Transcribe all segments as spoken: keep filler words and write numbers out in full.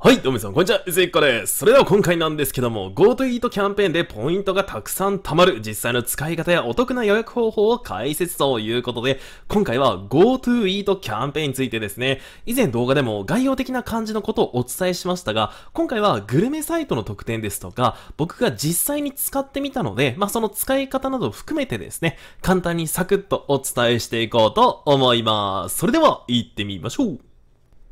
はい、どうもみなさん、こんにちは。うずいっこです。それでは今回なんですけども、GoToEat キャンペーンでポイントがたくさん貯まる、実際の使い方やお得な予約方法を解説ということで、今回は GoToEat キャンペーンについてですね、以前動画でも概要的な感じのことをお伝えしましたが、今回はグルメサイトの特典ですとか、僕が実際に使ってみたので、まあその使い方などを含めてですね、簡単にサクッとお伝えしていこうと思います。それでは、行ってみましょう。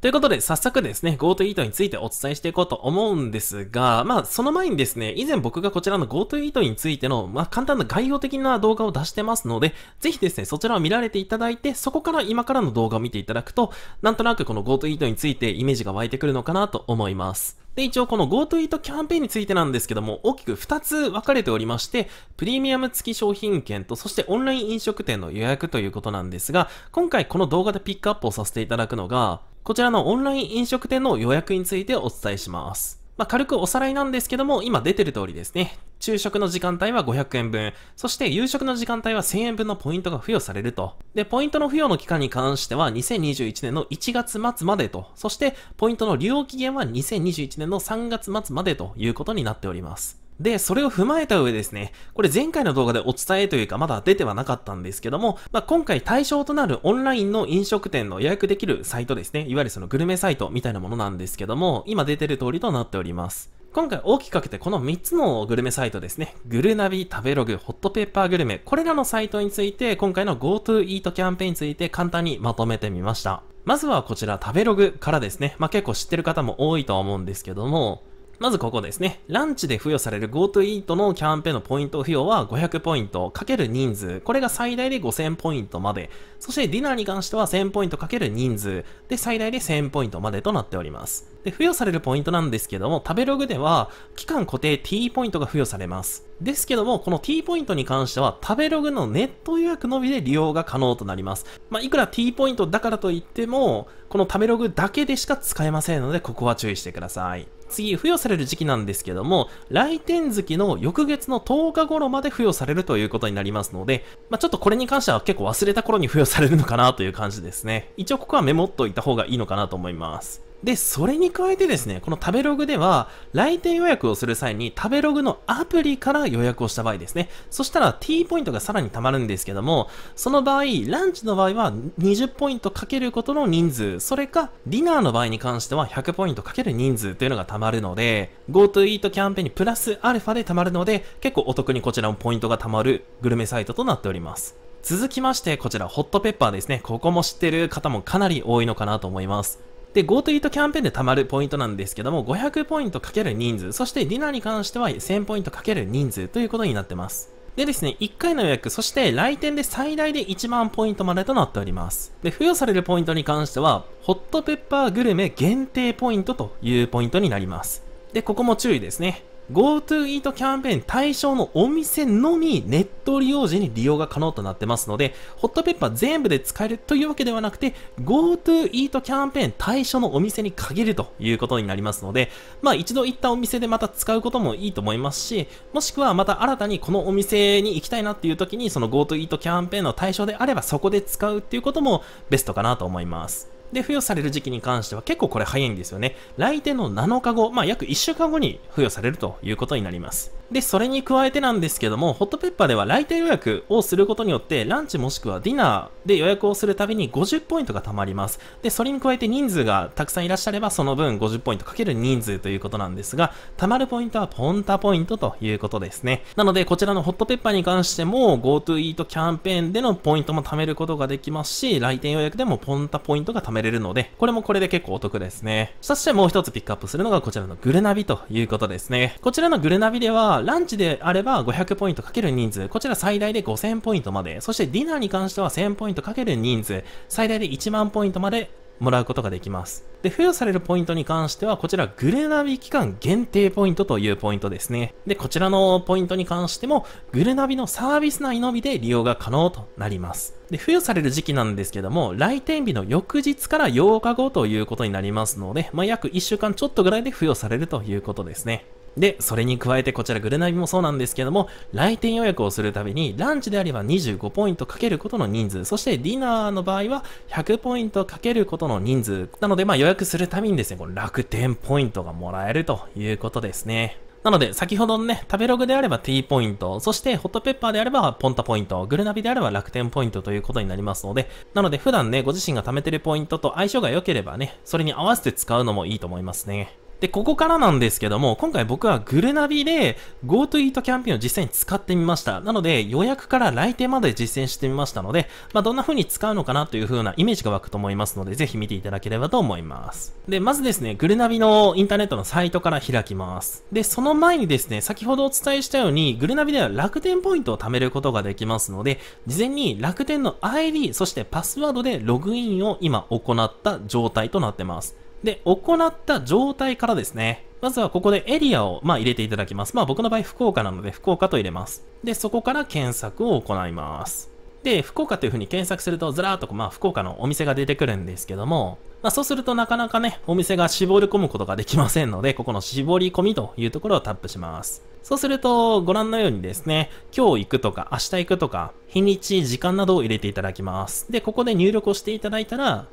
ということで、早速ですね、GoToEat についてお伝えしていこうと思うんですが、まあ、その前にですね、以前僕がこちらの GoToEat についての、まあ、簡単な概要的な動画を出してますので、ぜひですね、そちらを見られていただいて、そこから今からの動画を見ていただくと、なんとなくこの GoToEat についてイメージが湧いてくるのかなと思います。で、一応この GoToEat キャンペーンについてなんですけども、大きくふたつ分かれておりまして、プレミアム付き商品券と、そしてオンライン飲食店の予約ということなんですが、今回この動画でピックアップをさせていただくのが、こちらのオンライン飲食店の予約についてお伝えします。まあ、軽くおさらいなんですけども、今出てる通りですね。昼食の時間帯はごひゃくえんぶん、そして夕食の時間帯はせんえんぶんのポイントが付与されると。で、ポイントの付与の期間に関してはにせんにじゅういちねんのいちがつまつまでと、そしてポイントの利用期限はにせんにじゅういちねんのさんがつまつまでということになっております。で、それを踏まえた上ですね、これ前回の動画でお伝えというかまだ出てはなかったんですけども、まあ、今回対象となるオンラインの飲食店の予約できるサイトですね、いわゆるそのグルメサイトみたいなものなんですけども、今出てる通りとなっております。今回大きく分けてこのみっつのグルメサイトですね。グルナビ、食べログ、ホットペッパーグルメ。これらのサイトについて、今回の GoToEat キャンペーンについて簡単にまとめてみました。まずはこちら食べログからですね。まあ、結構知ってる方も多いとは思うんですけども、まずここですね。ランチで付与される GoToEat のキャンペーンのポイント付与はごひゃくポイントかける人数。これが最大でごせんポイントまで。そしてディナーに関してはせんポイントかける人数。で、最大でせんポイントまでとなっております。で、付与されるポイントなんですけども、食べログでは期間固定 T ポイントが付与されます。ですけども、この T ポイントに関しては、食べログのネット予約のみで利用が可能となります。まあ、いくら T ポイントだからといっても、この食べログだけでしか使えませんので、ここは注意してください。次、付与される時期なんですけども、来店月の翌月のとおか頃まで付与されるということになりますので、まあ、ちょっとこれに関しては結構忘れた頃に付与されるのかなという感じですね。一応ここはメモっといた方がいいのかなと思います。で、それに加えてですね、この食べログでは、来店予約をする際に食べログのアプリから予約をした場合ですね。そしたら T ポイントがさらに貯まるんですけども、その場合、ランチの場合はにじゅうポイントかけることの人数、それか、ディナーの場合に関してはひゃくポイントかける人数というのが貯まるので、GoToEat キャンペーンにプラスアルファで貯まるので、結構お得にこちらもポイントが貯まるグルメサイトとなっております。続きまして、こちら、ホットペッパーですね。ここも知ってる方もかなり多いのかなと思います。で、GoToEat キャンペーンで貯まるポイントなんですけども、ごひゃくポイントかける人数、そしてディナーに関してはせんポイントかける人数ということになってます。でですね、いっかいの予約、そして来店で最大でいちまんポイントまでとなっております。で、付与されるポイントに関しては、ホットペッパーグルメ限定ポイントというポイントになります。で、ここも注意ですね。GoToEat キャンペーン対象のお店のみネット利用時に利用が可能となってますので、ホットペッパー全部で使えるというわけではなくて、GoToEat キャンペーン対象のお店に限るということになりますので、まあ一度行ったお店でまた使うこともいいと思いますし、もしくはまた新たにこのお店に行きたいなっていう時に、その GoToEat キャンペーンの対象であればそこで使うっていうこともベストかなと思います。で、付与される時期に関しては結構これ早いんですよね。来店のなのかご、まあ、約いっしゅうかんごに付与されるということになります。で、それに加えてなんですけども、ホットペッパーでは来店予約をすることによって、ランチもしくはディナーで予約をするたびにごじゅうポイントが貯まります。で、それに加えて人数がたくさんいらっしゃれば、その分ごじゅうポイントかける人数ということなんですが、貯まるポイントはポンタポイントということですね。なので、こちらのホットペッパーに関しても、GoToEat キャンペーンでのポイントも貯めることができますし、来店予約でもポンタポイントが貯めれるので、これもこれで結構お得ですね。そしてもう一つピックアップするのがこちらのグルナビということですね。こちらのグルナビでは、ランチであればごひゃくポイントかける人数、こちら最大でごせんポイントまで、そしてディナーに関してはせんポイントかける人数、最大でいちまんポイントまでもらうことができます。で、付与されるポイントに関しては、こちらグルナビ期間限定ポイントというポイントですね。で、こちらのポイントに関しても、グルナビのサービス内のみで利用が可能となります。で、付与される時期なんですけども、来店日の翌日からようかごということになりますので、まあ、約いっしゅうかんちょっとぐらいで付与されるということですね。で、それに加えてこちらグルナビもそうなんですけども、来店予約をするたびにランチであればにじゅうごポイントかけることの人数、そしてディナーの場合はひゃくポイントかけることの人数。なのでまあ予約するたびにですね、この楽天ポイントがもらえるということですね。なので、先ほどのね、食べログであれば T ポイント、そしてホットペッパーであればポンタポイント、グルナビであれば楽天ポイントということになりますので、なので普段ね、ご自身が貯めてるポイントと相性が良ければね、それに合わせて使うのもいいと思いますね。で、ここからなんですけども、今回僕はグルナビで GoToEat キャンペーンを実際に使ってみました。なので、予約から来店まで実践してみましたので、まあ、どんな風に使うのかなという風なイメージが湧くと思いますので、ぜひ見ていただければと思います。で、まずですね、グルナビのインターネットのサイトから開きます。で、その前にですね、先ほどお伝えしたように、グルナビでは楽天ポイントを貯めることができますので、事前に楽天の アイディー、そしてパスワードでログインを今行った状態となってます。で、行った状態からですね。まずはここでエリアを、まあ、入れていただきます。まあ、僕の場合福岡なので福岡と入れます。で、そこから検索を行います。で、福岡という風に検索するとずらーっと、まあ、福岡のお店が出てくるんですけども、まあ、そうするとなかなかね、お店が絞り込むことができませんので、ここの絞り込みというところをタップします。そうすると、ご覧のようにですね、今日行くとか明日行くとか、日にち、時間などを入れていただきます。で、ここで入力をしていただいたら、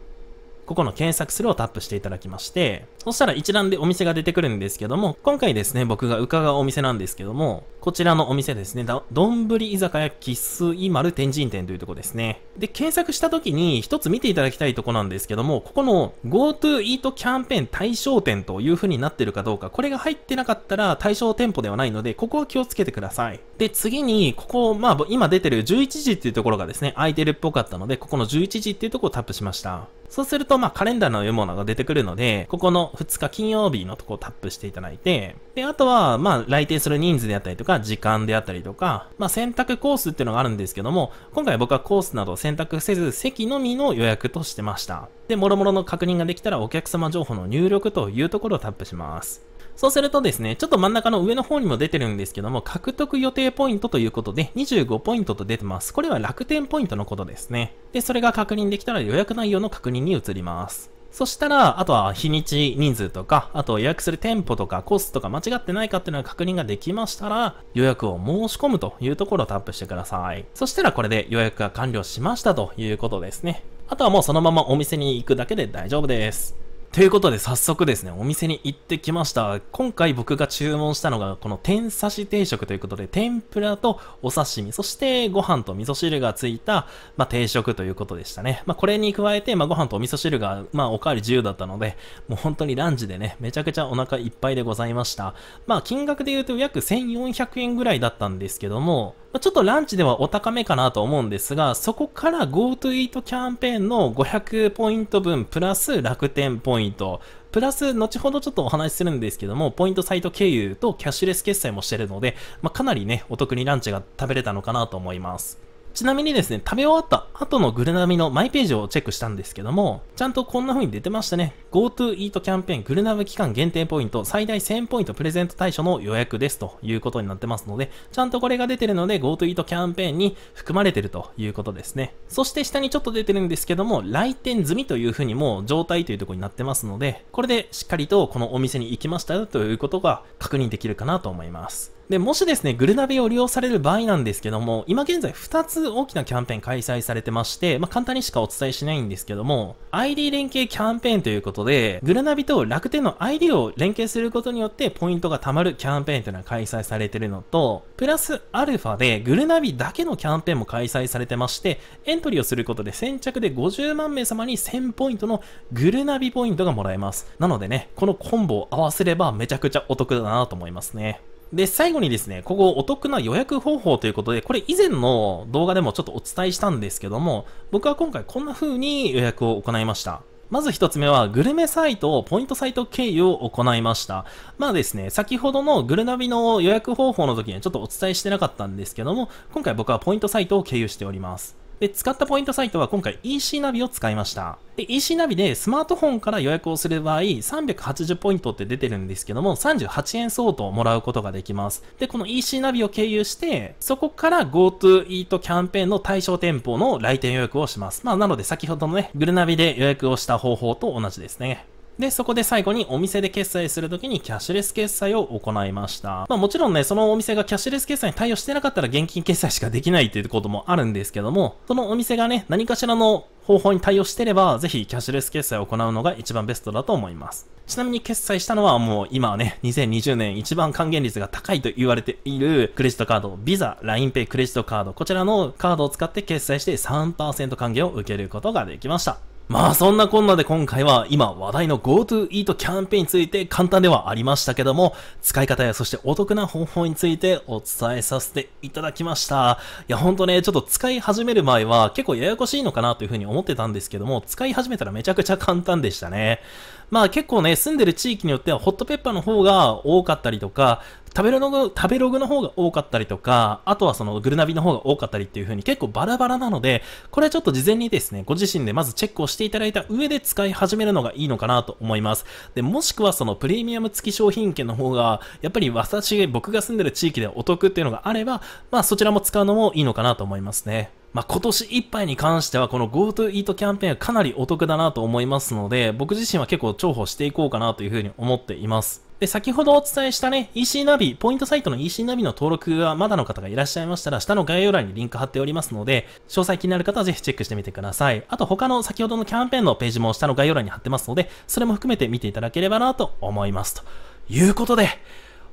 ここの検索するをタップしていただきまして、そしたら一覧でお店が出てくるんですけども、今回ですね、僕が伺うお店なんですけども、こちらのお店ですね、どんぶり居酒屋喫水丸天神店というとこですね。で、検索した時に一つ見ていただきたいとこなんですけども、ここの GoToEat キャンペーン対象店という風になってるかどうか、これが入ってなかったら対象店舗ではないので、ここは気をつけてください。で、次に、ここ、まあ、今出てるじゅういちじっていうところがですね、空いてるっぽかったので、ここのじゅういちじっていうところをタップしました。そうすると、まあ、カレンダーのようなものが出てくるので、ここのふつか金曜日のとこをタップしていただいて、で、あとは、まあ、来店する人数であったりとか、時間であったりとか、まあ、選択コースっていうのがあるんですけども、今回僕はコースなどを選択せず、席のみの予約としてました。で、もろもろの確認ができたら、お客様情報の入力というところをタップします。そうするとですね、ちょっと真ん中の上の方にも出てるんですけども、獲得予定ポイントということで、にじゅうごポイントと出てます。これは楽天ポイントのことですね。で、それが確認できたら予約内容の確認に移ります。そしたら、あとは日にち、人数とか、あと予約する店舗とか、コストとか間違ってないかっていうのが確認ができましたら、予約を申し込むというところをタップしてください。そしたらこれで予約が完了しましたということですね。あとはもうそのままお店に行くだけで大丈夫です。ということで早速ですね、お店に行ってきました。今回僕が注文したのがこの天刺し定食ということで、天ぷらとお刺身、そしてご飯と味噌汁がついた、まあ、定食ということでしたね。まあ、これに加えて、まあ、ご飯とお味噌汁が、まあ、おかわり自由だったので、もう本当にランチでね、めちゃくちゃお腹いっぱいでございました。まあ、金額で言うと約せんよんひゃくえんぐらいだったんですけども、ちょっとランチではお高めかなと思うんですが、そこから GoToEat キャンペーンのごひゃくポイント分プラス楽天ポイントプラス後ほどちょっとお話しするんですけども、ポイントサイト経由とキャッシュレス決済もしてるので、まあ、かなりねお得にランチが食べれたのかなと思います。ちなみにですね、食べ終わった後のグルナビのマイページをチェックしたんですけども、ちゃんとこんな風に出てましたね。GoToEat キャンペーングルナビ期間限定ポイント、最大せんポイントプレゼント対象の予約ですということになってますので、ちゃんとこれが出てるので GoToEat キャンペーンに含まれてるということですね。そして下にちょっと出てるんですけども、来店済みという風にもう状態というところになってますので、これでしっかりとこのお店に行きましたよということが確認できるかなと思います。で、もしですね、グルナビを利用される場合なんですけども、今現在ふたつ大きなキャンペーン開催されてまして、まあ、簡単にしかお伝えしないんですけども、アイディー 連携キャンペーンということで、グルナビと楽天の アイディー を連携することによってポイントが貯まるキャンペーンというのが開催されているのと、プラスアルファでグルナビだけのキャンペーンも開催されてまして、エントリーをすることで先着でごじゅうまんめい様にせんポイントのグルナビポイントがもらえます。なのでね、このコンボを合わせればめちゃくちゃお得だなと思いますね。で、最後にですね、ここお得な予約方法ということで、これ以前の動画でもちょっとお伝えしたんですけども、僕は今回こんな風に予約を行いました。まず一つ目は、グルメサイトをポイントサイト経由を行いました。まあですね、先ほどのグルナビの予約方法の時にはちょっとお伝えしてなかったんですけども、今回僕はポイントサイトを経由しております。で、使ったポイントサイトは今回 イーシー ナビを使いました。で、イーシー ナビでスマートフォンから予約をする場合、さんびゃくはちじゅうポイントって出てるんですけども、さんじゅうはちえん相当をもらうことができます。で、この イーシー ナビを経由して、そこから GoToEat キャンペーンの対象店舗の来店予約をします。まあ、なので先ほどのね、グルナビで予約をした方法と同じですね。で、そこで最後にお店で決済するときにキャッシュレス決済を行いました。まあもちろんね、そのお店がキャッシュレス決済に対応してなかったら現金決済しかできないっていうこともあるんですけども、そのお店がね、何かしらの方法に対応してれば、ぜひキャッシュレス決済を行うのが一番ベストだと思います。ちなみに決済したのはもう今はね、にせんにじゅうねん一番還元率が高いと言われているクレジットカード、ビザ、ラインペイ、クレジットカード、こちらのカードを使って決済して さんパーセント 還元を受けることができました。まあそんなこんなで今回は今話題の GoToEat キャンペーンについて簡単ではありましたけども、使い方やそしてお得な方法についてお伝えさせていただきました。いやほんとね、ちょっと使い始める前は結構ややこしいのかなというふうに思ってたんですけども、使い始めたらめちゃくちゃ簡単でしたね。まあ結構ね、住んでる地域によってはホットペッパーの方が多かったりとか、食べログ、食べログの方が多かったりとか、あとはそのグルナビの方が多かったりっていう風に結構バラバラなので、これはちょっと事前にですね、ご自身でまずチェックをしていただいた上で使い始めるのがいいのかなと思います。で、もしくはそのプレミアム付き商品券の方が、やっぱり私、僕が住んでる地域でお得っていうのがあれば、まあそちらも使うのもいいのかなと思いますね。まあ、今年いっぱいに関してはこの GoToEat キャンペーンはかなりお得だなと思いますので、僕自身は結構重宝していこうかなというふうに思っています。で、先ほどお伝えしたね、イーシー ナビ、ポイントサイトの イーシー ナビの登録がまだの方がいらっしゃいましたら、下の概要欄にリンク貼っておりますので、詳細気になる方はぜひチェックしてみてください。あと他の先ほどのキャンペーンのページも下の概要欄に貼ってますので、それも含めて見ていただければなと思います。ということで、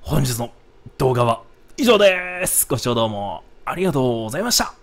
本日の動画は以上です。ご視聴どうもありがとうございました。